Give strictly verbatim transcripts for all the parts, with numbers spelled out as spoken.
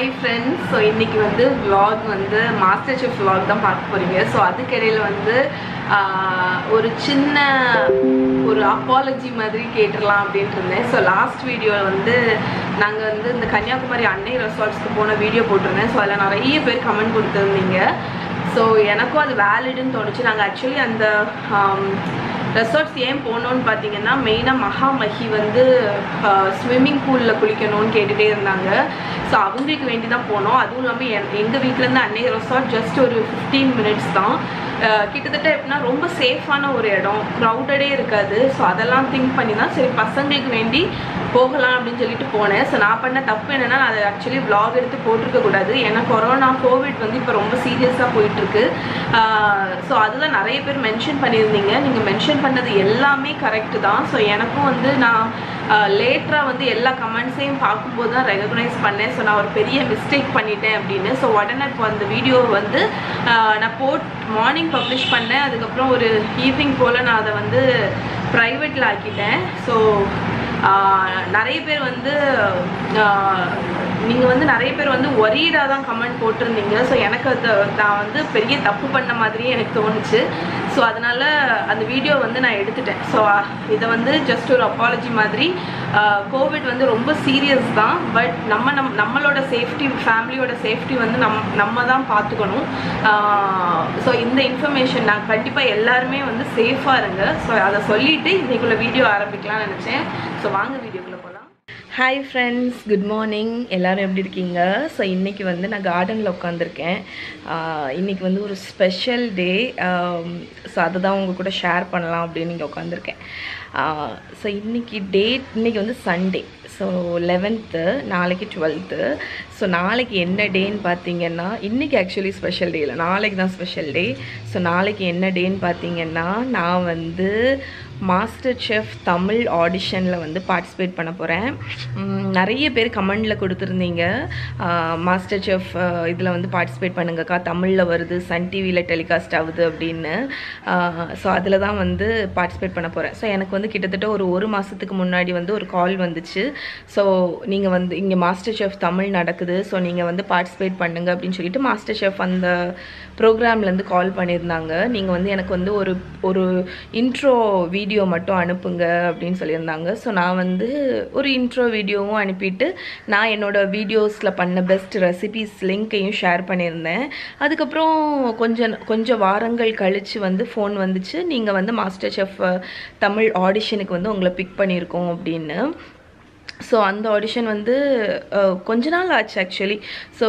Hi friends, so इन्नीकी वंदे vlog वंदे MasterChef vlog दाम पार्ट पोरिंगे, so आदि केरेल वंदे एक चिन्ना एक apology माध्यरी केटरलाम अपडेट होने, so last video वंदे नांगे वंदे इंद कन्याकुमारी अन्ने resorts को पोना video पोटरने, so अल्ला नारा ये पेर comment कोड़ते होंगे, so येनको आद valid इन तोड़चे नांगे actually अंद Resorts ஏன் போறோம்னு பாத்தீங்கன்னா மெயினா மகாமஹி வந்து ஸ்விமிங் பூல்ல குளிக்கணும்னு கேட்டிட்டே இருந்தாங்க சோ அவங்களுக்கு வேண்டி தான் போறோம் அதுவும் நம்ம எங்க வீட்ல இருந்து அன்னை ரிசார்ட் ஜஸ்ட் ஒரு fifteen minutes தான் கிட்டத்தட்ட எப்பனா ரொம்ப சேஃபான ஒரு இடம் crowded-ஏ இருக்காது சோ அதெல்லாம் திங்க் பண்ணி தான் சரி பசங்களுக்கு வேண்டி போகலாம் அப்படினு சொல்லிட்டு போனேன் சோ நான் பண்ண தப்பு என்னன்னா நான் एक्चुअली vlog எடுத்து போட்டுக்க கூடாது ஏன்னா கொரோனா கோவிட் வந்து இப்ப ரொம்ப சீரியஸா போயிட்டு இருக்கு சோ அதுல நிறைய பேர் மென்ஷன் பண்ணிருந்தீங்க நீங்க மென்ஷன் பண்ணது எல்லாமே கரெக்ட் தான் சோ எனக்கு வந்து நான் லேட்டரா வந்து எல்லா கமெண்ட்ஸையும் பாக்கும்போது தான் ரெகக்னைஸ் பண்ணேன் சோ நான் ஒரு பெரிய மிஸ்டேக் பண்ணிட்டேன் அப்படினு சோ உடனே அந்த வீடியோ வந்து நான் போட் மார்னிங் பப்ளிஷ் பண்ணேன் அதுக்கு அப்புறம் ஒரு ஈவினிங் போல நான் அத வந்து பிரைவேட்ல ஆக்கிட்டேன் சோ நிறைய பேர் வந்து நீங்க வந்து நிறைய பேர் வந்து worried-ஆ தான் கமெண்ட் போட்டுருந்தீங்க சோ எனக்கு நான் வந்து பெரிய தப்பு பண்ண மாதிரி எனக்கு தோணுச்சு சோ அதனால அந்த வீடியோ வந்து நான் எடுத்துட்டேன் சோ இத வந்து ஜஸ்ட் ஒரு apology மாதிரி கோவிட் வந்து ரொம்ப சீரியஸ் தான் பட் நம்ம நம்மளோட சேஃப்டி ஃபேமிலியோட சேஃப்டி வந்து நம்ம தான் பாத்துக்கணும் சோ இந்த இன்ஃபர்மேஷன் நான் கண்டிப்பா எல்லாரும் வந்து சேஃபா இருங்க சோ அத சொல்லிட்டு இன்னைக்குள்ள வீடியோ ஆரம்பிக்கலாம் நினைச்சேன் சோ வாங்க வீடியோக்குள்ள போலாம் Hi friends, good morning. எல்லாரும் எப்படி இருக்கீங்க? சோ இன்னைக்கு வந்து நான் கார்டன்ல உட்கார்ந்திருக்கேன். இன்னைக்கு வந்து ஒரு ஸ்பெஷல் டே. சோ அத தான் உங்க கூட ஷேர் பண்ணலாம் அப்படினு இங்க உட்கார்ந்திருக்கேன். சோ இன்னைக்கு டேட் இன்னைக்கு வந்து சண்டே. சோ eleventh, நாளைக்கு twelfth. சோ நாளைக்கு என்ன டேன்னு பாத்தீங்கன்னா இன்னைக்கு एक्चुअली ஸ்பெஷல் டே இல்ல. நாளைக்கு தான் ஸ்பெஷல் டே. சோ நாளைக்கு என்ன டேன்னு பாத்தீங்கன்னா நான் வந்து MasterChef Tamil auditionல வந்து participate பண்ண போறேன். நிறைய பேர் கமெண்ட்ல கொடுத்திருந்தீங்க MasterChef இதல வந்து participate பண்ணுங்கக்கா தமிழ்ல வருது சன் டிவில டெலிகாஸ்ட் ஆகுது அப்படினு சோ அதல தான் வந்து participate பண்ண போறேன். சோ எனக்கு வந்து கிட்டத்தட்ட ஒரு ஒரு மாசத்துக்கு முன்னாடி வந்து ஒரு கால் வந்துச்சு. சோ நீங்க வந்து இங்க MasterChef Tamil நடக்குது. சோ நீங்க வந்து participate பண்ணுங்க அப்படினு சொல்லிட்டு MasterChef அந்த புரோகிராம்ல இருந்து கால் பண்ணிருந்தாங்க. நீங்க வந்து எனக்கு வந்து ஒரு ஒரு இன்ட்ரோ வீடியோ மட்டும் அனுப்புங்க அப்படினு சொல்லிருந்தாங்க. சோ நான் வந்து ஒரு இன்ட்ரோ வீடியோவும் அனுப்பிட்டு நான் என்னோட வீடியோஸ்ல பண்ண பெஸ்ட் ரெசிபீஸ் லிங்கையும் ஷேர் பண்ணிருந்தேன். அதுக்கு அப்புறம் கொஞ்சம் கொஞ்சம் வாரங்கள் கழிச்சு வந்து ஃபோன் வந்துச்சு நீங்க வந்து MasterChef தமிழ் ஆடிஷனுக்கு வந்து உங்களை பிக் பண்ணிருக்கோம் அப்படினு சோ அந்த ஆடிஷன் வந்து கொஞ்ச நாள் ஆச்சு एक्चुअली சோ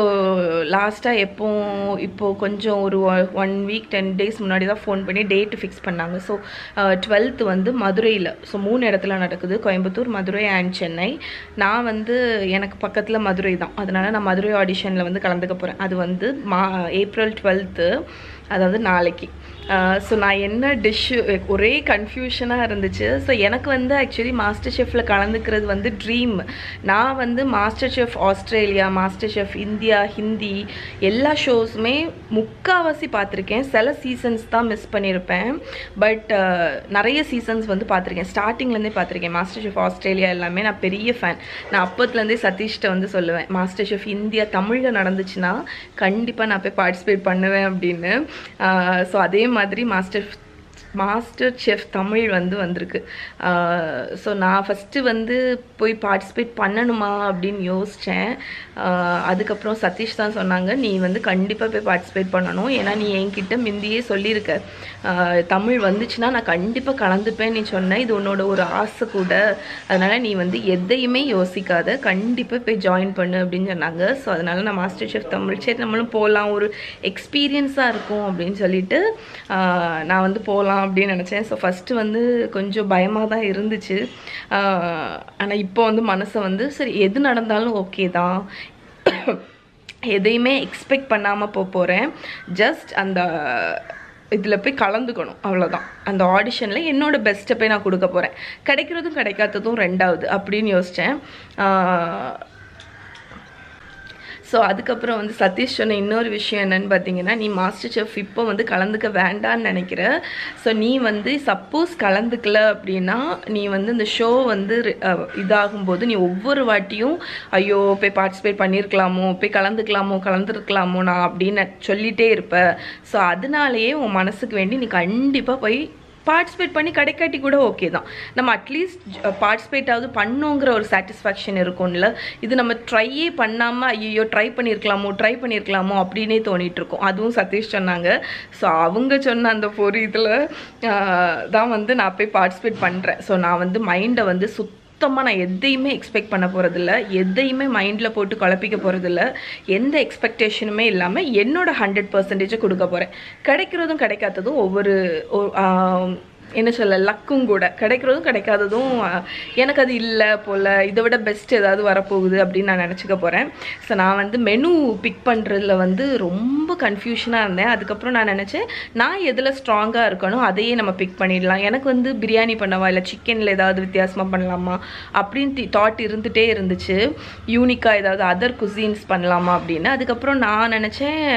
லாஸ்டா எப்போ இப்போ கொஞ்சம் ஒரு one week ten days முன்னாடி தான் ஃபோன் பண்ணி டேட் ஃபிக்ஸ் பண்ணாங்க சோ twelfth வந்து மதுரையில சோ மூணு இடத்துல நடக்குது கோயம்புத்தூர் மதுரை and சென்னை நான் வந்து எனக்கு பக்கத்துல மதுரை தான் அதனால நான் மதுரை ஆடிஷன்ல வந்து கலந்துக்க போறேன் அது வந்து April twelfth அதாவது நாளைக்கு சோ நான் என்ன டிஷ் ஒரே கன்ஃபியூஷனா இருந்துச்சு சோ எனக்கு வந்து एक्चुअली MasterChefல கலந்துக்கிறது வந்து ட்ரீம் நான் வந்து MasterChef Australia MasterChef India Hindi எல்லா ஷோஸ்மே முக்காவாசி பாத்திருக்கேன் சில சீசன்ஸ் தான் மிஸ் பண்ணிருப்பேன் பட் நிறைய சீசன்ஸ் வந்து பாத்திருக்கேன் ஸ்டார்டிங்ல இருந்தே பாத்திருக்கேன் MasterChef Australia எல்லாமே நான் பெரிய ஃபேன் நான் அப்பத்துல இருந்தே சதீஷ்ட வந்து சொல்லுவேன் MasterChef India தமிழ்ல நடந்துச்சுனா கண்டிப்பா நான் போய் பார்ட்டிசிபேட் பண்ணுவேன் அப்படினு சோ அதே மாதிரி மாஸ்டர் MasterChef Tamil வந்து வந்திருக்கு சோ நான் ஃபர்ஸ்ட் வந்து போய் பார்ட்டிசிபேட் பண்ணணுமா அப்படினு யோசிச்சேன் அதுக்கு அப்புறம் சதீஷ் தான் சொன்னாங்க நீ வந்து கண்டிப்பா போய் பார்ட்டிசிபேட் பண்ணணும் ஏனா நீ என்கிட்ட மிந்தியே சொல்லி இருக்க தமிழ் வந்துச்சுனா நான் கண்டிப்பா கலந்துப்பேன் நீ சொன்ன இது உன்னோட ஒரு ஆசை கூட அதனால நீ வந்து எதையுமே யோசிக்காத கண்டிப்பா போய் ஜாயின் பண்ணு அப்படினு சொன்னாங்க சோ அதனால நான் MasterChef Tamil சே நம்மளும் போலாம் ஒரு எக்ஸ்பீரியன்ஸா இருக்கும் அப்படினு சொல்லிட்டு நான் வந்து போலாம் அப்படி நினைச்சேன் சோ ஃபர்ஸ்ட் வந்து கொஞ்சம் பயமா தான் இருந்துச்சு ஆனா இப்போ வந்து மனசு வந்து சரி எது நடந்தாலும் ஓகே தான் எதையுமே எக்ஸ்பெக்ட் பண்ணாம போறேன் ஜஸ்ட் அந்த இதுல போய் கலந்துக்கணும் அவ்வளவுதான் அந்த ஆடிஷன்ல என்னோட பெஸ்ட்டை போய் நான் கொடுக்க போறேன் கிடைக்கிறதும் கிடைக்காததும் ரெண்டாவது அப்படினு யோசிச்சேன் So அதுக்கப்புறம் வந்து சதீஷ் சொன்ன இன்னொரு விஷயம் என்னன்னு பாத்தீங்கன்னா நீ மாஸ்டர் செஃப் இப்போ வந்து கலந்துக்க வேண்டாம்னு நினைக்கிற. So நீ வந்து சப்போஸ் கலந்துக்கல அப்படினா நீ வந்து இந்த ஷோ வந்து இதாகும்போது நீ ஒவ்வொரு வாட்டியும் ஐயோ போய் பார்ட்டிசிபேட் பண்ணிருக்கலாமோ போய் கலந்துக்கலாமோ கலந்துருக்கலாமோ நான் அப்படினு சொல்லிட்டே இருப்ப. So அதனாலயே உன் மனசுக்கு வேண்டி நீ கண்டிப்பா போய் பார்ட்டிசிபேட் பண்ணி கிடைக்காட்டி கூட ஓகே தான். நம்ம அட்லீஸ்ட் பார்ட்டிசிபேட் ஆகுது பண்ணுங்கிற ஒரு சாட்டிஸ்ஃபேக்ஷன் இருக்கும்ல. இது நம்ம ட்ரையே பண்ணாமல் ஐயோ ட்ரை பண்ணியிருக்கலாமோ ட்ரை பண்ணியிருக்கலாமோ அப்படின்னே தோணிட்டு இருக்கோம். அதுவும் சதீஷ் சொன்னாங்க. ஸோ அவங்க சொன்ன அந்த பொறி இதில் தான் வந்து நான் போய் பார்ட்டிசிபேட் பண்ணுறேன். ஸோ நான் வந்து மைண்டை வந்து சுத்த சுத்தமாக நான் எதையுமே எக்ஸ்பெக்ட் பண்ண போகிறதில்ல, எதையுமே மைண்டில் போட்டு குழப்பிக்க போகிறதில்ல, எந்த எக்ஸ்பெக்டேஷனுமே இல்லாமல் என்னோட ஹண்ட்ரட் பர்சன்டேஜை கொடுக்க போகிறேன். கிடைக்கிறதும் கிடைக்காததும் ஒவ்வொரு என்ன சொல்ல லக்கும் கூட, கிடைக்கிறதும் கிடைக்காததும் எனக்கு அது இல்லை போல் இதை விட பெஸ்ட் ஏதாவது வரப்போகுது அப்படின்னு நான் நினச்சிக்க போகிறேன். ஸோ நான் வந்து மெனு பிக் பண்ணுறதுல வந்து ரொம்ப கன்ஃபியூஷனாக இருந்தேன். அதுக்கப்புறம் நான் நினச்சேன் நான் எதில் ஸ்ட்ராங்காக இருக்கணும் அதையே நம்ம பிக் பண்ணிடலாம். எனக்கு வந்து பிரியாணி பண்ணவா இல்லை சிக்கனில் ஏதாவது வித்தியாசமாக பண்ணலாமா அப்படின்னு தாட் இருந்துகிட்டே இருந்துச்சு. யூனிக்காக ஏதாவது அதர் குசின்ஸ் பண்ணலாமா அப்படின்னு. அதுக்கப்புறம் நான் நினச்சேன்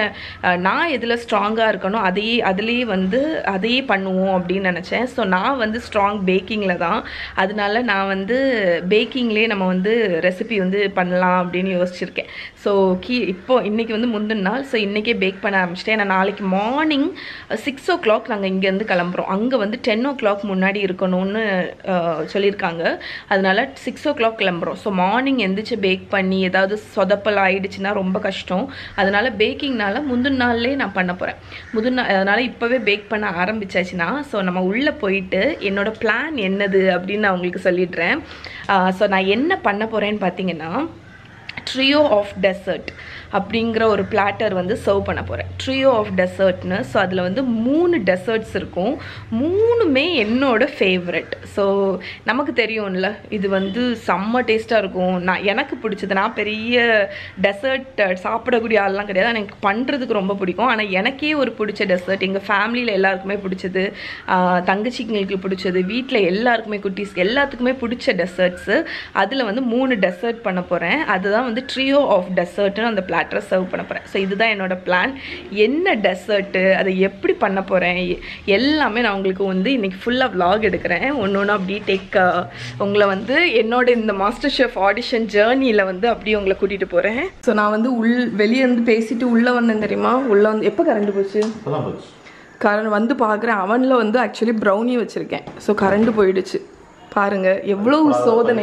நான் எதில் ஸ்ட்ராங்காக இருக்கணும் அதையே அதுலேயே வந்து அதையே பண்ணுவோம் அப்படின்னு நினச்சேன். ஸோ நான் வந்து ஸ்ட்ராங் பேக்கிங்கில் தான். அதனால நான் வந்து பேக்கிங்லேயே நம்ம வந்து ரெசிபி வந்து பண்ணலாம் அப்படின்னு யோசிச்சுருக்கேன். ஸோ கீ இப்போ இன்றைக்கி வந்து முந்தின நாள். ஸோ இன்றைக்கே பேக் பண்ண ஆரம்பிச்சிட்டேன். ஏன்னா நாளைக்கு மார்னிங் சிக்ஸ் ஓ கிளாக் நாங்கள் இங்கேருந்து கிளம்புறோம். அங்கே வந்து டென் ஓ கிளாக் முன்னாடி இருக்கணும்னு சொல்லியிருக்காங்க. அதனால் சிக்ஸ் ஓ கிளாக் கிளம்புறோம். ஸோ மார்னிங் எந்திரிச்சு பேக் பண்ணி ஏதாவது சொதப்பல் ஆகிடுச்சுன்னா ரொம்ப கஷ்டம். அதனால் பேக்கிங்னால முந்தின நாள்லேயே நான் பண்ண போகிறேன். முந்தின அதனால் இப்போவே பேக் பண்ண ஆரம்பித்தாச்சுன்னா ஸோ நம்ம உள்ள போயிட்டு என்னோட பிளான் என்னது அப்படின்னு நான் உங்களுக்கு சொல்லிடுறேன். ஸோ நான் என்ன பண்ண போகிறேன்னு பார்த்தீங்கன்னா ட்ரியோ ஆஃப் டெசர்ட் அப்படிங்கிற ஒரு பிளாட்டர் வந்து சர்வ் பண்ண போகிறேன். ட்ரியோ ஆஃப் டெசர்ட்னு. ஸோ அதில் வந்து மூணு டெசர்ட்ஸ் இருக்கும். மூணுமே என்னோட ஃபேவரட். ஸோ நமக்கு தெரியும்ல இது வந்து செம்ம டேஸ்ட்டாக இருக்கும். நான் எனக்கு பிடிச்சது. நான் பெரிய டெசர்ட் சாப்பிடக்கூடிய ஆள்லாம் கிடையாது. எனக்கு பண்ணுறதுக்கு ரொம்ப பிடிக்கும். ஆனால் எனக்கே ஒரு பிடிச்ச டெசர்ட் எங்கள் ஃபேமிலியில் எல்லாருக்குமே பிடிச்சது, தங்கச்சிங்களுக்கு பிடிச்சது, வீட்டில் எல்லாருக்குமே குட்டீஸ் எல்லாத்துக்குமே பிடிச்ச டெசர்ட்ஸு. அதில் வந்து மூணு டெசர்ட் பண்ண போகிறேன். அதுதான் வந்து ட்ரியோ ஆஃப் டெசர்ட்னு அந்த பிளாட்டரை சர்வ் பண்ண போகிறேன். ஸோ இதுதான் என்னோட பிளான். என்ன டெசர்ட்டு அதை எப்படி பண்ண போகிறேன் எல்லாமே நான் உங்களுக்கு வந்து இன்றைக்கி ஃபுல்லாக விலாக் எடுக்கிறேன். ஒன்று ஒன்று அப்படியே டேக் உங்களை வந்து என்னோட இந்த மாஸ்டர் ஷெஃப் ஆடிஷன் ஜேர்னியில் வந்து அப்படியே உங்களை கூட்டிகிட்டு போகிறேன். ஸோ நான் வந்து உள் வெளியே இருந்து பேசிட்டு உள்ளே வந்தேன் தெரியுமா. உள்ளே வந்து எப்போ கரண்ட் போச்சு கரண்ட் வந்து பார்க்குறேன். அவனில் வந்து ஆக்சுவலி ப்ரௌனி வச்சுருக்கேன். ஸோ கரண்ட் போயிடுச்சு பாருங்க. எவ்வளவு சோதனை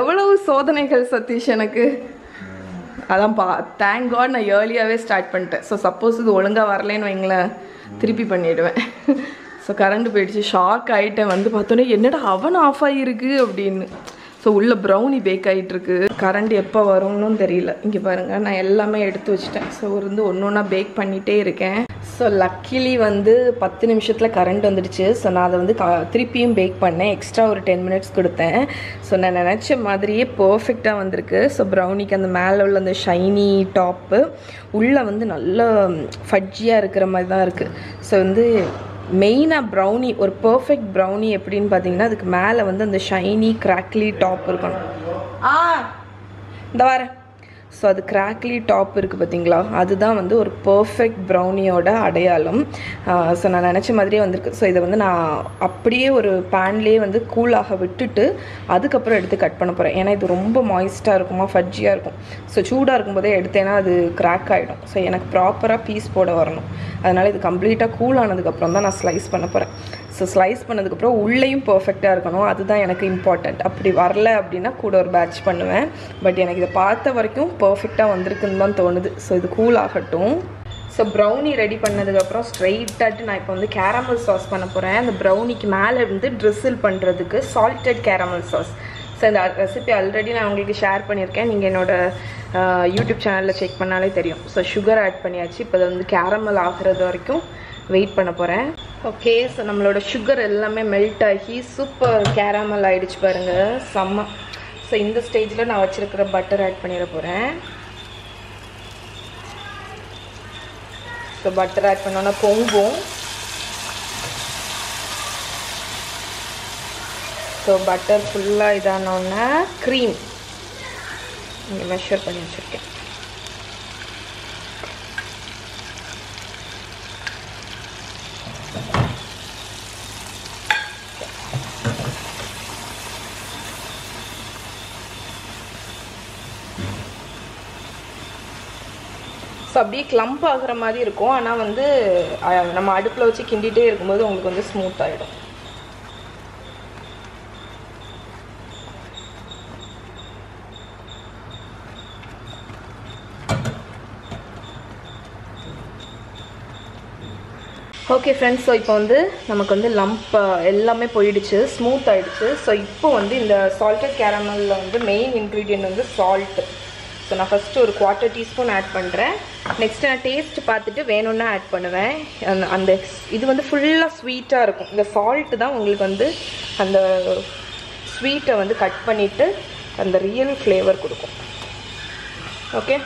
எவ்வளவு சோதனைகள் சதீஷ் எனக்கு. அதான் பா தேங்க் காட் நான் ஏர்லியாகவே ஸ்டார்ட் பண்ணிட்டேன். ஸோ சப்போஸ் இது ஒழுங்காக வரலன்னு வைங்களேன் திருப்பி பண்ணிவிடுவேன். ஸோ கரண்ட் போயிடுச்சு. ஷாக் ஆகிட்டேன். வந்து பார்த்தோன்னே என்னடா அவன் ஆஃப் ஆகியிருக்கு அப்படின்னு. ஸோ உள்ளே ப்ரௌனி பேக் ஆகிட்டுருக்கு. கரண்ட் எப்போ வரும்னு தெரியல. இங்கே பாருங்கள் நான் எல்லாமே எடுத்து வச்சுட்டேன். ஸோ வந்து ஒன்று ஒன்றா பேக் பண்ணிகிட்டே இருக்கேன். ஸோ லக்கிலி வந்து பத்து நிமிஷத்தில் கரண்ட் வந்துடுச்சு. ஸோ நான் அதை வந்து கா திருப்பியும் பேக் பண்ணேன். எக்ஸ்ட்ரா ஒரு டென் மினிட்ஸ் கொடுத்தேன். ஸோ நான் நினச்ச மாதிரியே பர்ஃபெக்டாக வந்திருக்கு. ஸோ ப்ரௌனிக்கு அந்த மேலே உள்ள அந்த ஷைனி டாப்பு உள்ளே வந்து நல்ல ஃபட்ஜியாக இருக்கிற மாதிரி தான் இருக்குது. ஸோ வந்து மெயினாக ப்ரௌனி ஒரு பர்ஃபெக்ட் ப்ரௌனி எப்படின்னு பார்த்தீங்கன்னா அதுக்கு மேலே வந்து அந்த ஷைனி கிராக்லி டாப் இருக்கணும். ஆ இந்த வார ஸோ அது கிராக்லி டாப் இருக்குது பார்த்தீங்களா. அதுதான் வந்து ஒரு பர்ஃபெக்ட் ப்ரௌனியோட அடையாளம். ஸோ நான் நினச்ச மாதிரியே வந்திருக்கு. ஸோ இதை வந்து நான் அப்படியே ஒரு பேன்லேயே வந்து கூலாக விட்டுட்டு அதுக்கப்புறம் எடுத்து கட் பண்ண போகிறேன். ஏன்னா இது ரொம்ப மாய்ஸ்ட்டாக இருக்குமா ஃபட்ஜியாக இருக்கும். ஸோ சூடாக இருக்கும்போதே எடுத்தேன்னா அது கிராக் ஆகிடும். ஸோ எனக்கு ப்ராப்பராக பீஸ் போட வரணும். அதனால் இது கம்ப்ளீட்டாக கூல் ஆனதுக்கப்புறம் தான் நான் ஸ்லைஸ் பண்ண போகிறேன். ஸோ ஸ்லைஸ் பண்ணதுக்கப்புறம் உள்ளேயும் பர்ஃபெக்டாக இருக்கணும். அதுதான் எனக்கு இம்பார்ட்டண்ட். அப்படி வரல அப்படின்னா கூட ஒரு பேட்ச் பண்ணுவேன். பட் எனக்கு இதை பார்த்த வரைக்கும் பர்ஃபெக்டாக வந்திருக்குன்னு தான் தோணுது. ஸோ இது கூல் ஆகட்டும். ஸோ ப்ரௌனி ரெடி பண்ணதுக்கப்புறம் ஸ்ட்ரைட்டாகிட்டு நான் இப்போ வந்து கேரமல் சாஸ் பண்ண போகிறேன். அந்த ப்ரௌனிக்கு மேலே இருந்து ட்ரிசில் பண்ணுறதுக்கு சால்ட்டட் கேரமல் சாஸ். ஸோ இந்த ரெசிபி ஆல்ரெடி நான் உங்களுக்கு ஷேர் பண்ணியிருக்கேன். நீங்கள் என்னோடய யூடியூப் சேனலில் செக் பண்ணாலே தெரியும். ஸோ சுகர் ஆட் பண்ணியாச்சு. இப்போ அது வந்து கேரமல் ஆகிறது வரைக்கும் வெயிட் பண்ண போகிறேன். ஓகே ஸோ நம்மளோட சுகர் எல்லாமே மெல்ட் ஆகி சூப்பர் கேரமல் ஆகிடுச்சு பாருங்கள். செம்ம. ஸோ இந்த ஸ்டேஜில் நான் வச்சுருக்கிற பட்டர் ஆட் பண்ணிட போகிறேன். ஸோ பட்டர் ஆட் பண்ணோன்னா பொங்கும். ஸோ பட்டர் ஃபுல்லாக இதானோன்னா க்ரீம் இங்கே மெஷர் பண்ணி வச்சுருக்கேன். ஸோ அப்படியே கிளம்ப் ஆகிற மாதிரி இருக்கும். ஆனால் வந்து நம்ம அடுப்பில் வச்சு கிண்டிகிட்டே இருக்கும்போது உங்களுக்கு வந்து ஸ்மூத் ஆகிடும். ஓகே ஃப்ரெண்ட்ஸ், ஸோ இப்போ வந்து நமக்கு வந்து லம்ப் எல்லாமே போயிடுச்சு, ஸ்மூத் ஆகிடுச்சு. ஸோ இப்போ வந்து இந்த சால்ட்டட் கேரமலில் வந்து மெயின் இன்க்ரீடியன்ட் வந்து சால்ட்டு. ஸோ நான் ஃபஸ்ட்டு ஒரு குவார்ட்டர் டீஸ்பூன் ஆட் பண்ணுறேன். நெக்ஸ்ட் நான் டேஸ்ட் பார்த்துட்டு வேணும்னா ஆட் பண்ணுவேன். அந்த இது வந்து ஃபுல்லாக ஸ்வீட்டாக இருக்கும். இந்த சால்ட்டு தான் உங்களுக்கு வந்து அந்த ஸ்வீட்டை வந்து கட் பண்ணிவிட்டு அந்த ரியல் ஃப்ளேவர் கொடுக்கும். ஓகே,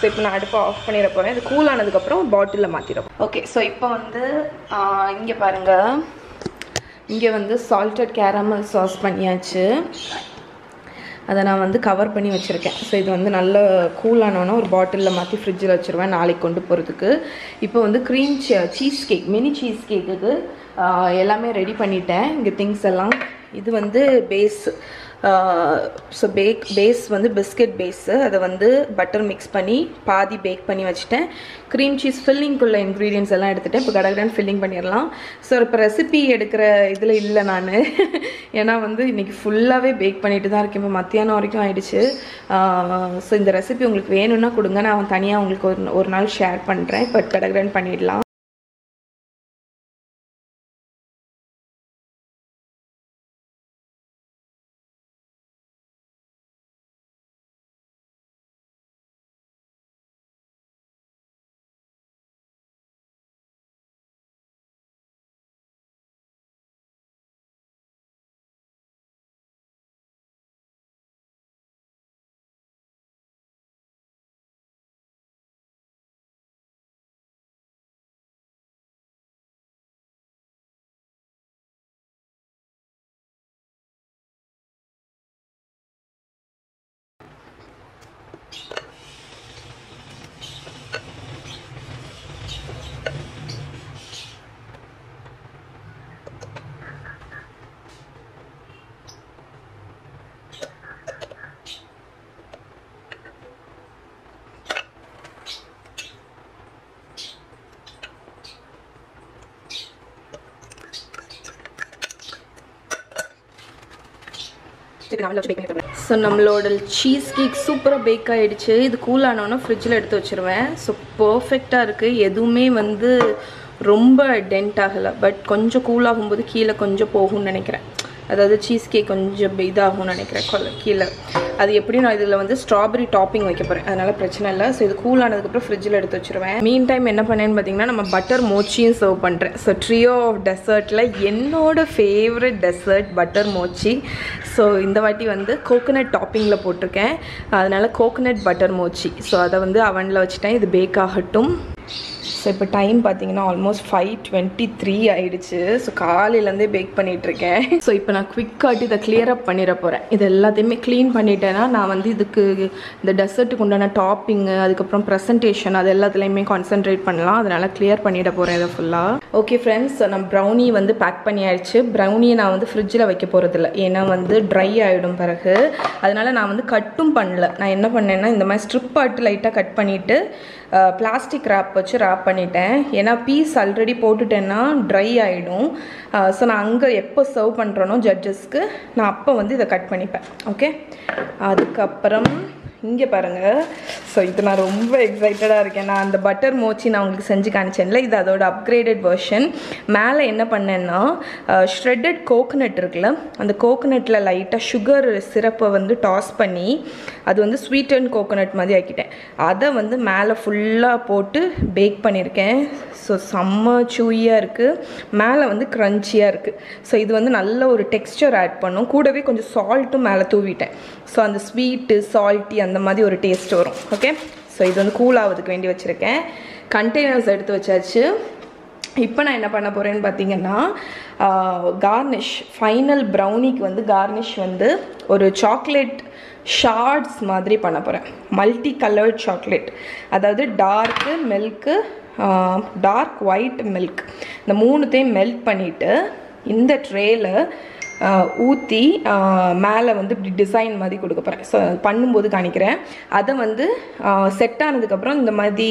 ஸோ இப்போ நான் அடுப்பை ஆஃப் பண்ணிட போகிறேன். இது கூல் ஆனதுக்கப்புறம் பாட்டிலில் மாற்றிடுவோம். ஓகே, ஸோ இப்போ வந்து இங்கே பாருங்கள், இங்கே வந்து சால்ட்டட் கேரமல் சாஸ் பண்ணியாச்சு. அதை நான் வந்து கவர் பண்ணி வச்சுருக்கேன். ஸோ இது வந்து நல்ல கூலானோன்னா ஒரு பாட்டிலில் மாற்றி ஃப்ரிட்ஜில் வச்சுருவேன் நாளைக்கு கொண்டு போகிறதுக்கு. இப்போ வந்து cream cheese cake, mini cheese கேக்குக்கு எல்லாமே ரெடி பண்ணிட்டேன். இங்கே திங்ஸ் எல்லாம், இது வந்து பேஸ். ஸோ பேக் பேஸ் வந்து பிஸ்கட் பேஸு, அதை வந்து பட்டர் மிக்ஸ் பண்ணி பாதி பேக் பண்ணி வச்சுட்டேன். க்ரீம் சீஸ் ஃபில்லிங்குள்ள இன்க்ரீடியன்ஸ் எல்லாம் எடுத்துகிட்டேன். இப்போ கடகடான்னு ஃபில்லிங் பண்ணிடலாம். ஸோ இப்போ ரெசிபி எடுக்கிற இதில் இல்லை நான், ஏன்னா வந்து இன்றைக்கி ஃபுல்லாகவே பேக் பண்ணிட்டு தான் இருக்கேன். இப்போ மத்தியானம் வரைக்கும் ஆகிடுச்சு. ஸோ இந்த ரெசிபி உங்களுக்கு வேணும்னா கொடுங்க, நான் தனியாக உங்களுக்கு ஒரு ஒரு நாள் ஷேர் பண்ணுறேன். இப்போ கடகடான்னு பண்ணிடலாம். ஸோ நம்மளோட சீஸ் கேக் சூப்பராக பேக் ஆகிடுச்சு. இது கூல் ஆனோன்னா ஃப்ரிட்ஜில் எடுத்து வச்சுருவேன். ஸோ பர்ஃபெக்டாக இருக்குது, எதுவுமே வந்து ரொம்ப டென்ட் ஆகலை. பட் கொஞ்சம் கூல் ஆகும்போது கீழே கொஞ்சம் போகும்னு நினைக்கிறேன். அதாவது சீஸ் கேக் கொஞ்சம் இதாகும்னு நினைக்கிறேன் கீழே. அது எப்படி நான் இதில் வந்து ஸ்ட்ராபெரி டாப்பிங் வைக்க போகிறேன், அதனால் பிரச்சனை இல்லை. ஸோ இது கூல் ஆனதுக்கப்புறம் ஃப்ரிட்ஜில் எடுத்து வச்சுருவேன். மீன் டைம் என்ன பண்ணேன்னு பார்த்தீங்கன்னா நம்ம பட்டர் மோச்சியும் சர்வ் பண்ணுறேன். ஸோ ட்ரியோ ஆஃப் டெசர்ட்டில் என்னோடய favourite dessert butter mochi. So இந்த வாட்டி வந்து கோகனட் டாப்பிங்கில் போட்டிருக்கேன், அதனால் கோகனட் பட்டர் மோச்சி. ஸோ அதை வந்து அவனில் வச்சுட்டேன். இது பேக் ஆகட்டும். ஸோ இப்போ டைம் பார்த்தீங்கன்னா ஆல்மோஸ்ட் ஃபைவ் டுவெண்ட்டி த்ரீ ஆகிடுச்சு. ஸோ காலையிலேருந்தே பேக் பண்ணிகிட்ருக்கேன். ஸோ இப்போ நான் குவிக்காட்டி இதை கிளியர் அப் பண்ணிட போகிறேன். இது எல்லாத்தையுமே க்ளீன் பண்ணிட்டேன்னா நான் வந்து இதுக்கு இந்த டெசர்ட்டுக்கு உண்டான டாப்பிங்கு, அதுக்கப்புறம் ப்ரெசன்டேஷன், அது எல்லாத்துலேயுமே கான்சென்ட்ரேட் பண்ணலாம். அதனால் கிளியர் பண்ணிட போகிறேன் இதை ஃபுல்லாக. ஓகே ஃப்ரெண்ட்ஸ், ஸோ நான் ப்ரௌனி வந்து பேக் பண்ணி ஆகிடுச்சு. ப்ரௌனியை நான் வந்து ஃப்ரிட்ஜில் வைக்க போகிறதில்ல, ஏன்னா வந்து ட்ரை ஆகிடும் பிறகு. அதனால் நான் வந்து கட்டும் பண்ணல. நான் என்ன பண்ணேன்னா இந்த மாதிரி ஸ்ட்ரிப் ஆட்டு லைட்டாக கட் பண்ணிவிட்டு பிளாஸ்டிக் ரேப் வச்சு ரேப் பண்ணிட்டேன். ஏன்னா பீஸ் ஆல்ரெடி போட்டுட்டேன்னா ட்ரை ஆகிடும். ஸோ நான் அங்கே எப்போ சர்வ் பண்ணுறேனோ ஜட்ஜஸ்க்கு நான் அப்போ வந்து இதை கட் பண்ணிப்பேன். ஓகே, அதுக்கப்புறம் இங்கே பாருங்கள். ஸோ இது நான் ரொம்ப எக்ஸைட்டடாக இருக்கேன். நான் அந்த பட்டர் மோச்சி நான் உங்களுக்கு செஞ்சு காமிச்சேன்ல, இது அதோட அப்கிரேடட் வெர்ஷன். மேலே என்ன பண்ணேன்னா ஷ்ரெட்டட் கோகனட் இருக்குல்ல, அந்த கோகனட்டில் லைட்டாக சுகர் சிரப்பை வந்து டாஸ் பண்ணி அது வந்து ஸ்வீட் அண்ட் கோகனட் மாதிரி ஆக்கிட்டேன். அதை வந்து மேலே ஃபுல்லாக போட்டு பேக் பண்ணியிருக்கேன். ஸோ செம்ம சூயாக இருக்குது, மேலே வந்து க்ரன்ச்சியாக இருக்குது. ஸோ இது வந்து நல்ல ஒரு டெக்ஸ்சர் ஆட் பண்ணும். கூடவே கொஞ்சம் சால்ட்டும் மேலே தூவிட்டேன். ஸோ அந்த ஸ்வீட்டு சால்ட்டி அந்த மாதிரி ஒரு டேஸ்ட் வரும். ஓகே, ஸோ இது வந்து கூல் ஆகிறதுக்கு வேண்டி வச்சுருக்கேன். கண்டெய்னர்ஸ் எடுத்து வச்சாச்சு. இப்போ நான் என்ன பண்ண போகிறேன்னு பார்த்தீங்கன்னா கார்னிஷ், ஃபைனல் ப்ரௌனிக்கு வந்து கார்னிஷ் வந்து ஒரு சாக்லேட் ஷார்ட்ஸ் மாதிரி பண்ண போகிறேன். மல்டி கலர்ட் சாக்லேட், அதாவது dark milk, dark white milk, இந்த மூணுத்தையும் மெல்ட் பண்ணிவிட்டு இந்த ட்ரேயில் ஊத்தி மேலே வந்து இப்படி டிசைன் மாதிரி கொடுக்க போறேன். பண்ணும்போது காணிக்கிறேன். அத வந்து செட் ஆனதுக்கு அப்புறம் இந்த மாதிரி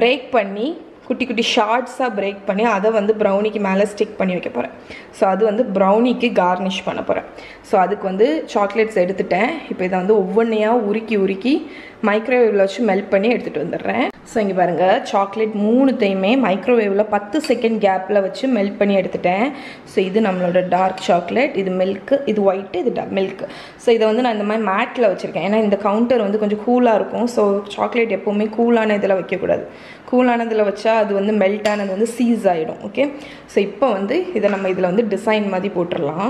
பிரேக் பண்ணி குட்டி குட்டி ஷார்ட்ஸா பிரேக் பண்ணி அத வந்து பிரவுனிக்கு மேலே ஸ்டிக் பண்ணி வைக்க போறேன். சோ அது வந்து பிரவுனிக்கு கார்னிஷ் பண்ண போறேன். சோ அதுக்கு வந்து சாக்லேட்ஸ் எடுத்துட்டேன். இப்போ இத வந்து ஒவ்வொண்ணையா உருக்கி உருக்கி மைக்ரோவேவ்ல வச்சு மெல்ட் பண்ணி எடுத்துட்டு வந்துறேன். சோ இங்க பாருங்க, சாக்லேட் மூணுத்தையுமே மைக்ரோவேவ்ல பத்து செகண்ட் கேப்ல வச்சு மெல்ட் பண்ணி எடுத்துட்டேன். சோ இது நம்மளோட டார்க் சாக்லேட், இது மில்க், இது ஒயிட், இது மில்க். சோ இதை வந்து நான் இந்த மாதிரி மேட்ல வச்சிருக்கேன். ஏன்னா இந்த கவுண்டர் வந்து கொஞ்சம் கூலா இருக்கும். சோ சாக்லேட் எப்பவுமே கூலான இதுல வைக்கக்கூடாது. கூலானதுல வச்சா அது வந்து மெல்ட் ஆனது வந்து சீஸ் ஆயிடும். ஓகே, சோ இப்போ வந்து இதை நம்ம இதுல வந்து டிசைன் மாதிரி போட்டுடலாம்.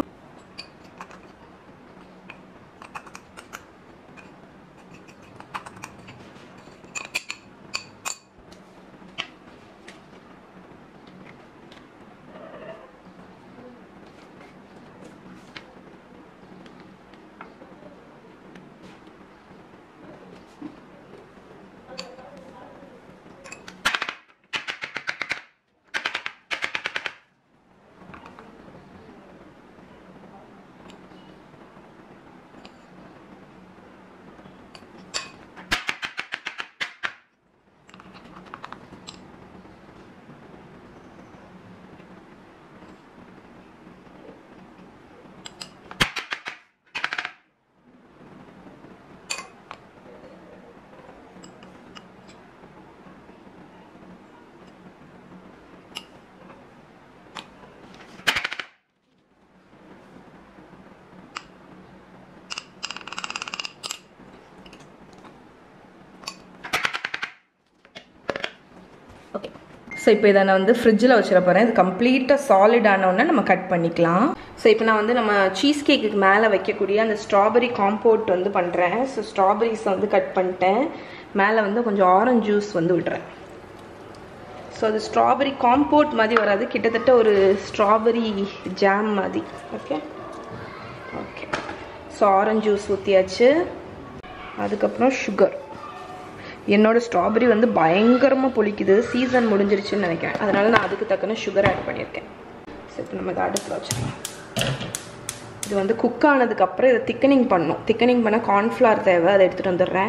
ஸோ இப்போ இதை நான் வந்து ஃப்ரிட்ஜில் வச்சிட போகிறேன். இது கம்ப்ளீட்டாக சாலிட் ஆனவுடனே நம்ம கட் பண்ணிக்கலாம். ஸோ இப்போ நான் வந்து நம்ம சீஸ் கேக்குக்கு மேலே வைக்கக்கூடிய அந்த ஸ்ட்ராபெரி காம்போட் வந்து பண்ணுறேன். ஸோ ஸ்ட்ராபெரிஸை வந்து கட் பண்ணிட்டேன். மேலே வந்து கொஞ்சம் ஆரஞ்சு ஜூஸ் வந்து விடுறேன். ஸோ அது ஸ்ட்ராபெரி காம்போட் மாதிரி வராது, கிட்டத்தட்ட ஒரு ஸ்ட்ராபெரி ஜாம் மாதிரி. Okay okay so orange juice ஊற்றியாச்சு. அதுக்கப்புறம் சுகர். என்னோடய ஸ்ட்ராபெரி வந்து பயங்கரமாக புளிக்குது, சீசன் முடிஞ்சிருச்சுன்னு நினைக்கிறேன். அதனால் நான் அதுக்கு தக்கன சுகர் ஆட் பண்ணியிருக்கேன். சரி, இப்போ நம்ம இதை அடுப்பில் வச்சுக்கலாம். இது வந்து குக் ஆனதுக்கப்புறம் இதை திக்கனிங் பண்ணணும். திக்கனிங் பண்ணால் கார்ன்ஃப்ளவர் தேவை, அதை எடுத்துகிட்டு வந்துடுறேன்.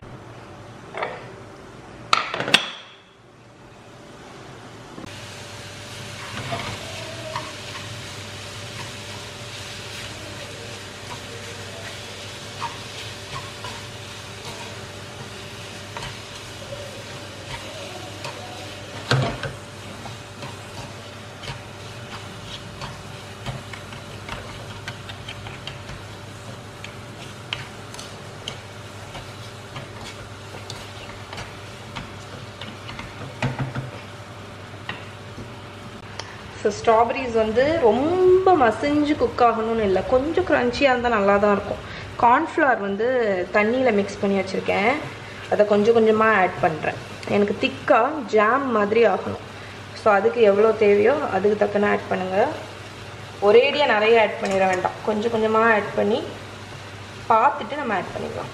ஸோ ஸ்ட்ராபெரிஸ் வந்து ரொம்ப மசிஞ்சு குக் ஆகணும்னு இல்லை, கொஞ்சம் க்ரன்ச்சியாக இருந்தால் நல்லா தான் இருக்கும். கார்ன்ஃப்ளவர் வந்து தண்ணியில் மிக்ஸ் பண்ணி வச்சுருக்கேன், அதை கொஞ்சம் கொஞ்சமாக ஆட் பண்ணுறேன். எனக்கு திக்காக ஜாம் மாதிரி ஆகணும். ஸோ அதுக்கு எவ்வளோ தேவையோ அதுக்கு தக்கன ஆட் பண்ணுங்கள். ஒரேடியாக நிறைய ஆட் பண்ணிட வேண்டாம், கொஞ்சம் கொஞ்சமாக ஆட் பண்ணி பார்த்துட்டு நம்ம ஆட் பண்ணிக்கலாம்.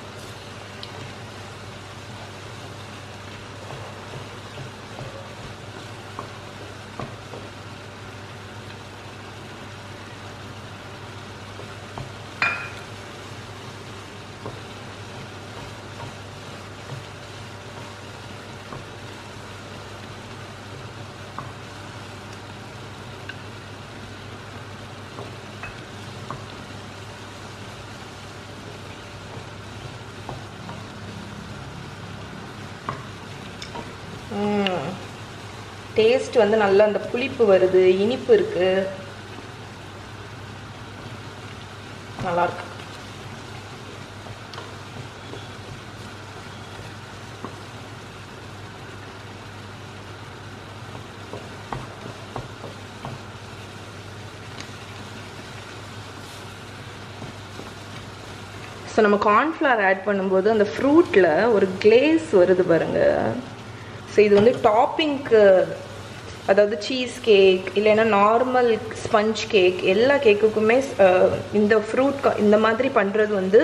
டேஸ்ட் வந்து நல்லா அந்த புளிப்பு வருது, இனிப்பு இருக்குது, நல்லாயிருக்கு. ஸோ நம்ம கார்ன்ஃப்ளவர் ஆட் பண்ணும்போது அந்த ஃப்ரூட்டில் ஒரு கிளேஸ் வருது பாருங்கள். ஸோ இது வந்து டாப்பிங்க்கு, அதாவது சீஸ் கேக் இல்லைன்னா நார்மல் ஸ்பஞ்ச் கேக், எல்லா கேக்குக்குமே இந்த ஃப்ரூட் இந்த மாதிரி பண்ணுறது வந்து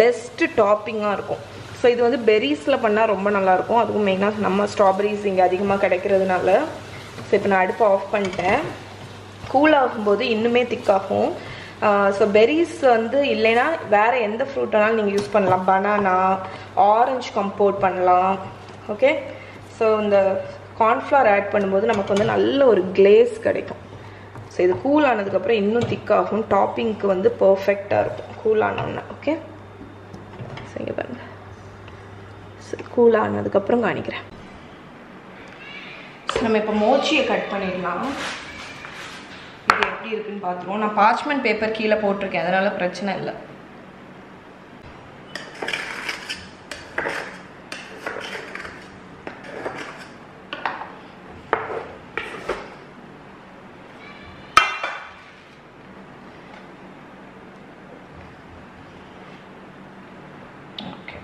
பெஸ்ட்டு டாப்பிங்காக இருக்கும். ஸோ இது வந்து பெரிஸில் பண்ணால் ரொம்ப நல்லாயிருக்கும். அதுவும் மெயினாக நம்ம ஸ்ட்ராபெரிஸ் இங்கே அதிகமாக கிடைக்கிறதுனால. ஸோ இப்போ நான் அடுப்பை ஆஃப் பண்ணிட்டேன். கூல் ஆகும்போது இன்னுமே திக்காகும். So berries வந்து இல்லனா வேற எந்த fruit ஆனாலும் நீங்க யூஸ் பண்ணலாம் banana orange compote பண்ணலாம் okay so இந்த corn flour add பண்ணும்போது நமக்கு வந்து நல்ல ஒரு glaze கிடைக்கும் so இது கூல் ஆனதுக்கு அப்புறம் இன்னும் திக் ஆகும் topping க்கு வந்து பெர்ஃபெக்ட்டா இருக்கும் கூல் ஆனோம்னா okay சரிங்க பாருங்க சரி கூல் ஆனதுக்கு அப்புறம் காணிக்கிறேன் நம்ம இப்ப மோச்சியை கட் பண்ணிடலாம் இருக்குன்னு பாத்துறோம் நான் parchment paper கீழ போட்டுருக்கேன் அதனால பிரச்சனை இல்ல ஓகே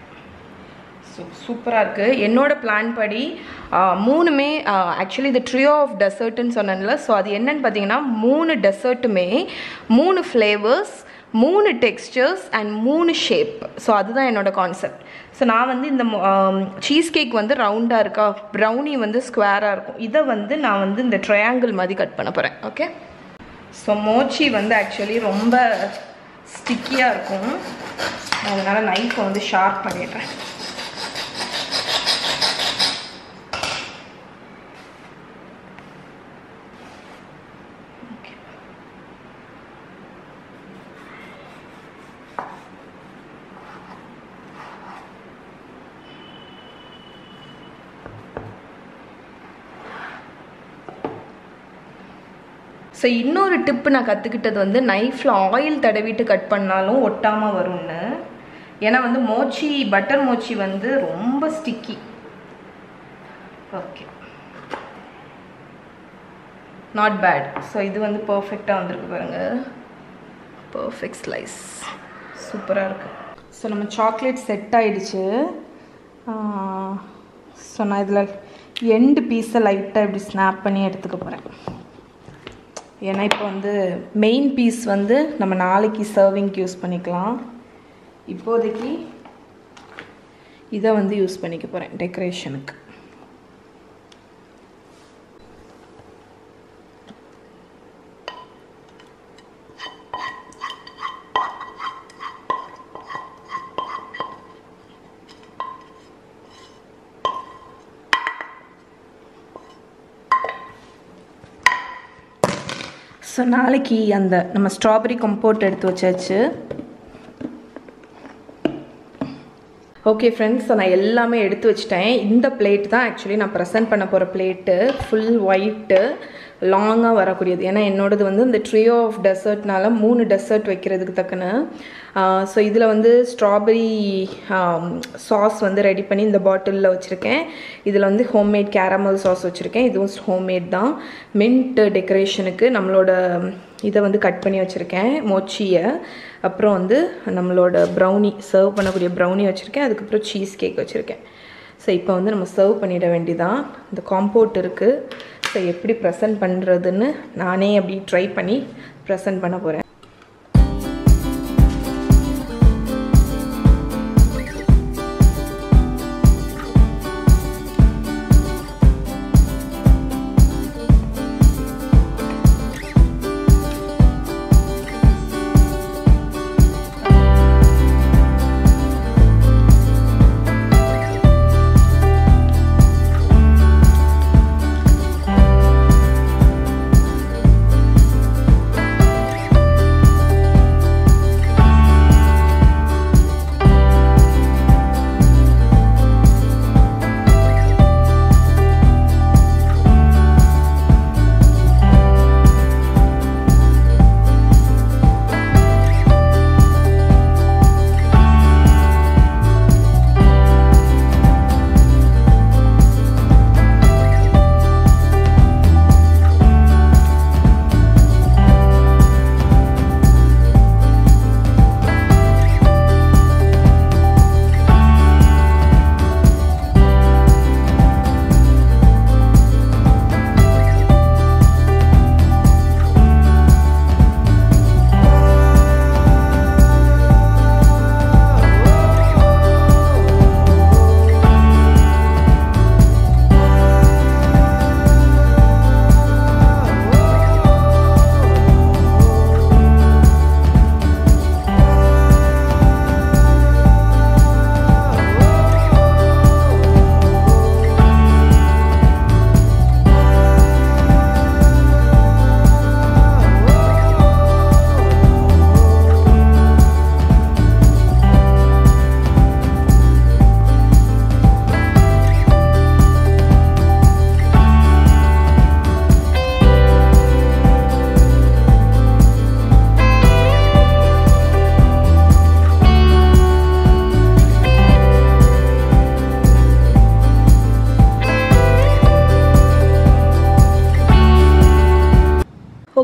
சோ சூப்பரா இருக்கு என்னோட பிளான் படி மூணுமே ஆக்சுவலி இது ட்ரியோ ஆஃப் டெசர்ட்னு சொன்னேன்ல ஸோ அது என்னன்னு பார்த்தீங்கன்னா மூணு டெசர்ட்டுமே மூணு ஃப்ளேவர்ஸ் மூணு டெக்ஸ்டர்ஸ் அண்ட் மூணு ஷேப் ஸோ அதுதான் என்னோட கான்செப்ட் ஸோ நான் வந்து இந்த சீஸ் கேக் வந்து ரவுண்டாக இருக்கா ப்ரௌனி வந்து ஸ்கொயராக இருக்கும் இதை வந்து நான் வந்து இந்த ட்ரையாங்கிள் மாதிரி கட் பண்ண போகிறேன் ஓகே ஸோ மோச்சி வந்து ஆக்சுவலி ரொம்ப ஸ்டிக்கியாக இருக்கும் அதனால் நைஃப்பை வந்து ஷார்ப் பண்ணிடுறேன் ஸோ இன்னொரு டிப்பு நான் கற்றுக்கிட்டது வந்து நைஃப்பில் ஆயில் தடவிட்டு கட் பண்ணாலும் ஒட்டாமல் வரும்னு ஏன்னா வந்து மோச்சி பட்டர் மோச்சி வந்து ரொம்ப sticky okay not bad so இது வந்து பர்ஃபெக்டாக வந்துருக்கு பாருங்கள் பர்ஃபெக்ட் ஸ்லைஸ் சூப்பராக இருக்குது ஸோ நம்ம சாக்லேட் செட் ஆகிடுச்சு ஸோ நான் இதில் எண்டு பீஸை லைட்டாக இப்படி ஸ்னாப் பண்ணி எடுத்துக்க போகிறேன் ஏன்னா இப்போ வந்து மெயின் பீஸ் வந்து நம்ம நாளைக்கு சர்விங்க்கு யூஸ் பண்ணிக்கலாம் இப்போதைக்கு இதை வந்து யூஸ் பண்ணிக்க போகிறேன் டெக்கரேஷனுக்கு ஸோ நாளைக்கு அந்த நம்ம ஸ்ட்ராபெரி கம்போர்ட் எடுத்து வச்சாச்சு ஓகே ஃப்ரெண்ட்ஸ் நான் எல்லாமே எடுத்து வச்சுட்டேன் இந்த பிளேட் தான் ஆக்சுவலி நான் ப்ரெசென்ட் பண்ண போகிற பிளேட்டு ஃபுல் ஒயிட்டு லாங்காக வரக்கூடியது ஏன்னா என்னோடது வந்து இந்த ட்ரியோ ஆஃப் டெசர்ட்னால மூணு டெசர்ட் வைக்கிறதுக்கு தக்கன ஸோ இதில் வந்து ஸ்ட்ராபெரி சாஸ் வந்து ரெடி பண்ணி இந்த பாட்டிலில் வச்சுருக்கேன் இதில் வந்து ஹோம்மேட் கேரமல் சாஸ் வச்சுருக்கேன் இதுவும் ஹோம்மேட் தான் மின்ட் டெக்கரேஷனுக்கு நம்மளோட இதை வந்து கட் பண்ணி வச்சுருக்கேன் மோச்சியை அப்புறம் வந்து நம்மளோட ப்ரௌனி சர்வ் பண்ணக்கூடிய ப்ரௌனி வச்சுருக்கேன் அதுக்கப்புறம் சீஸ் கேக் வச்சுருக்கேன் ஸோ இப்போ வந்து நம்ம சர்வ் பண்ணிட வேண்டிதான் இந்த காம்போட் இருக்குது ஸோ எப்படி ப்ரெசென்ட் பண்ணுறதுன்னு நானே அப்படி ட்ரை பண்ணி ப்ரெசென்ட் பண்ண போகிறேன்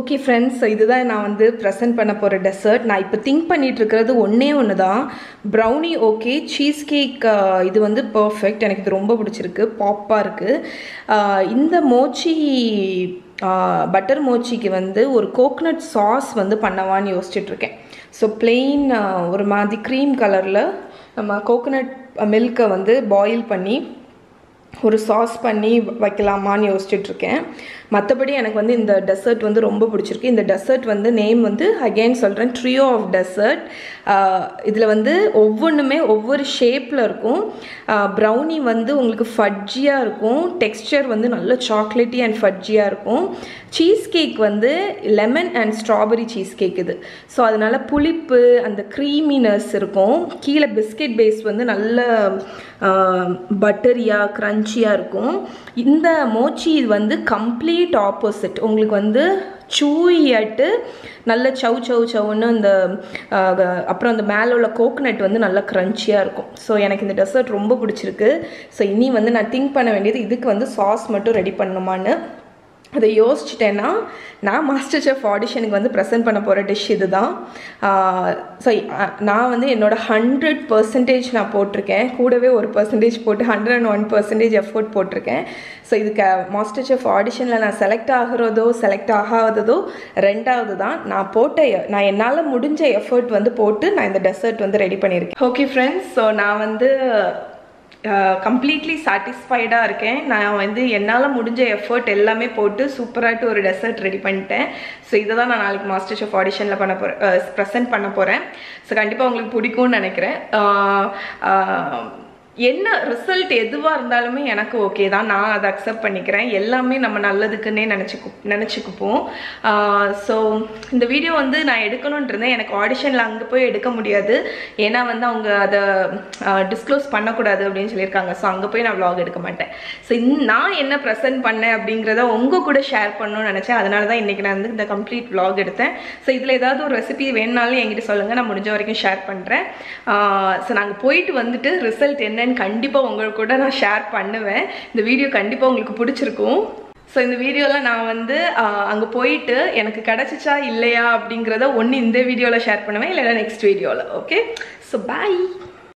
ओके फ्रेंड्स इतना ना वो प्रेसेंट पड़पर डेसर्ट ना इत पड़िटर उन्हें ब्राउनी ओके चीज़ केक इतनी पर्फेक्ट रोम पिछड़ी पापा मोची बटर मोची की वो और कोकोनट सॉस वो पड़वान योजिटे सो प्लेन और मादी cream colour number coconut milk वो बॉयल पड़ी और सॉस पड़ी வைக்கலாமான்னு யோசிச்சிட்டு இருக்கேன் மத்தபடி எனக்கு வந்து இந்த டெசர்ட் வந்து ரொம்ப பிடிச்சிருக்கு இந்த டெசர்ட் வந்து நேம் வந்து அகைன் சொல்றேன் ட்ரியோ ஆஃப் டெசர்ட் இதுல வந்து ஒவ்வொண்ணுமே ஒவ்வொரு ஷேப்ல இருக்கும் பிரவுனி வந்து உங்களுக்கு ஃபட்ஜியா இருக்கும் டெக்ஸ்சர் வந்து நல்ல சாக்லேட்டி அண்ட் ஃபட்ஜியா இருக்கும் சீஸ் கேக் வந்து lemon and strawberry cheese cake இது சோ அதனால புளிப்பு அந்த கிரீமினஸ் இருக்கும் கீழ பிஸ்கட் பேஸ் வந்து நல்ல பட்டரியா கிரன்ச் இந்த மோச்சி வந்து கம்ப்ளீட் ஆப்போசிட் உங்களுக்கு வந்து சூயிட்டு நல்ல சவ் சவ் சவ்னு அந்த அப்புறம் அந்த மேலே உள்ள கோகனட் வந்து நல்ல கிரன்ச்சியாக இருக்கும் ஸோ எனக்கு இந்த டெசர்ட் ரொம்ப பிடிச்சிருக்கு ஸோ இனி வந்து நான் திங்க் பண்ண வேண்டியது இதுக்கு வந்து சாஸ் மட்டும் ரெடி பண்ணணுமான்னு அதை யோசிச்சிட்டேன்னா நான் மாஸ்டர் செஃப் ஆடிஷனுக்கு வந்து ப்ரெசென்ட் பண்ண போகிற டிஷ் இது தான் ஸோ நான் வந்து என்னோடய ஹண்ட்ரட் பர்சன்டேஜ் நான் போட்டிருக்கேன் கூடவே ஒரு பர்சன்டேஜ் போட்டு hundred and one percentage effort போட்டிருக்கேன் ஸோ இதுக்கு மாஸ்டர் செஃப் ஆடிஷனில் நான் செலக்ட் ஆகிறதோ செலக்ட் ஆகாததோ ரெண்டாவது தான் நான் போட்ட நான் என்னால் முடிஞ்ச எஃபர்ட் வந்து போட்டு நான் இந்த டெசர்ட் வந்து ரெடி பண்ணியிருக்கேன் ஓகே ஃப்ரெண்ட்ஸ் ஸோ நான் வந்து கம்ப்ளீட்லி சாட்டிஸ்ஃபைடாக இருக்கேன் நான் வந்து என்னால் முடிஞ்ச எஃபர்ட் எல்லாமே போட்டு சூப்பராகிட்டு ஒரு டெசர்ட் ரெடி பண்ணிட்டேன் ஸோ இதை தான் நான் நாளைக்கு மாஸ்டர் செஃப் ஆடிஷனில் பண்ண போகிறேன் ப்ரெசென்ட் பண்ண போகிறேன் ஸோ கண்டிப்பாக உங்களுக்கு பிடிக்கும்னு நினைக்கிறேன் என்ன ரிசல்ட் எதுவாக இருந்தாலுமே எனக்கு ஓகே தான் நான் அதை அக்செப்ட் பண்ணிக்கிறேன் எல்லாமே நம்ம நல்லதுக்குன்னே நினச்சிக்கு நினச்சிக்குப்போம் ஸோ இந்த வீடியோ வந்து நான் எடுக்கணும்னு இருந்தேன் எனக்கு ஆடிஷனில் அங்கே போய் எடுக்க முடியாது ஏன்னா வந்து அவங்க அதை டிஸ்க்ளோஸ் பண்ணக்கூடாது அப்படின்னு சொல்லியிருக்காங்க ஸோ அங்கே போய் நான் விளாக் எடுக்க மாட்டேன் ஸோ நான் என்ன ப்ரெசென்ட் பண்ணேன் அப்படிங்கிறத உங்கள் கூட ஷேர் பண்ணணும்னு நினச்சேன் அதனால தான் இன்றைக்கி நான் வந்து இந்த கம்ப்ளீட் விளாக் எடுத்தேன் ஸோ இதில் ஏதாவது ஒரு ரெசிபி வேணுனாலும் என்கிட்ட சொல்லுங்கள் நான் முடிஞ்ச வரைக்கும் ஷேர் பண்ணுறேன் ஸோ நாங்கள் போயிட்டு வந்துட்டு ரிசல்ட் என்ன கண்டிப்பா உங்க கூட நான் ஷேர் பண்ணுவேன் இந்த வீடியோ கண்டிப்பா உங்களுக்கு பிடிச்சிருக்கும் ஸோ இந்த வீடியோவில் நான் வந்து அங்கே போயிட்டு எனக்கு கிடைச்சிச்சா இல்லையா அப்படிங்கிறத ஒன்று இந்த வீடியோவில் ஷேர் பண்ணுவேன் இல்லைன்னா நெக்ஸ்ட் வீடியோவில் ஓகே ஸோ பாய்